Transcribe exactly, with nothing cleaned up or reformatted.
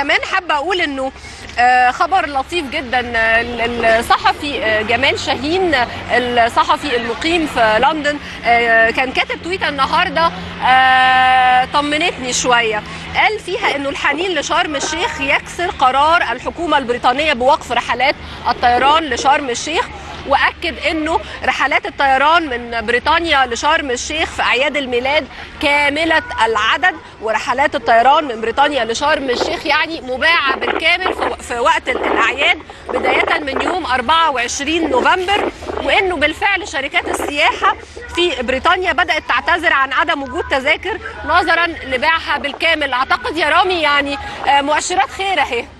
كمان حابه اقول انه خبر لطيف جدا. الصحفي جمال شاهين الصحفي المقيم في لندن كان كاتب تويتر النهارده طمنتني شويه، قال فيها انه الحنين لشرم الشيخ يكسر قرار الحكومه البريطانيه بوقف رحلات الطيران لشرم الشيخ، واكد انه رحلات الطيران من بريطانيا لشرم الشيخ في اعياد الميلاد كامله العدد، ورحلات الطيران من بريطانيا لشرم الشيخ يعني مباعه بالكامل في وقت الاعياد بدايه من يوم أربعة وعشرين نوفمبر، وانه بالفعل شركات السياحه في بريطانيا بدات تعتذر عن عدم وجود تذاكر نظرا لبيعها بالكامل. اعتقد يا رامي يعني مؤشرات خير اهي.